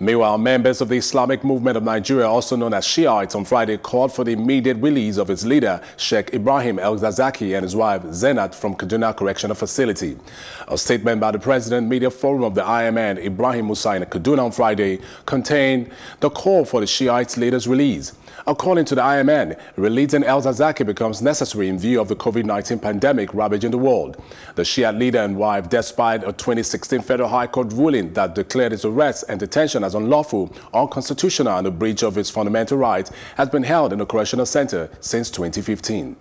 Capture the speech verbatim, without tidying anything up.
Meanwhile, members of the Islamic Movement of Nigeria, also known as Shi'ites, on Friday called for the immediate release of its leader, Sheikh Ibrahim El Zazaki, and his wife, Zenat, from Kaduna Correctional Facility. A statement by the President Media Forum of the I M N, Ibrahim Musa, in Kaduna on Friday, contained the call for the Shiites' leader's release. According to the I M N, releasing El Zazaki becomes necessary in view of the COVID nineteen pandemic ravaging the world. The Shiite leader and wife, despite a twenty sixteen Federal High Court ruling that declared his arrest and detention as unlawful, unconstitutional and a breach of his fundamental rights, has been held in a correctional center since twenty fifteen.